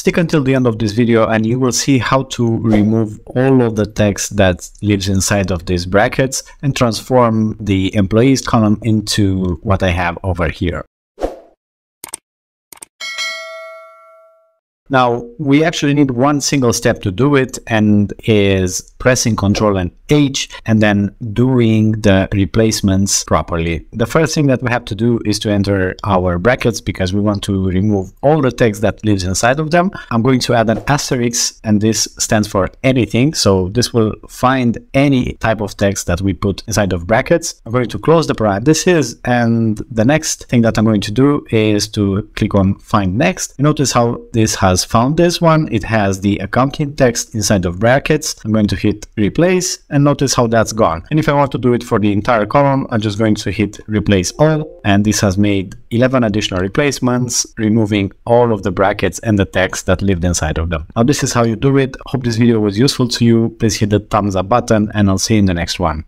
Stick until the end of this video and you will see how to remove all of the text that lives inside of these brackets and transform the employees column into what I have over here. Now, we actually need one single step to do it, and is pressing Ctrl and H and then doing the replacements properly. The first thing that we have to do is to enter our brackets because we want to remove all the text that lives inside of them. I'm going to add an asterisk, and this stands for anything. So this will find any type of text that we put inside of brackets. I'm going to close the parentheses, and the next thing that I'm going to do is to click on Find Next. You notice how this has found this one. It has the accompanying text inside of brackets. I'm going to hit replace and notice how that's gone. And if I want to do it for the entire column, I'm just going to hit replace all. And this has made 11 additional replacements, removing all of the brackets and the text that lived inside of them. Now, this is how you do it. Hope this video was useful to you. Please hit the thumbs up button, and I'll see you in the next one.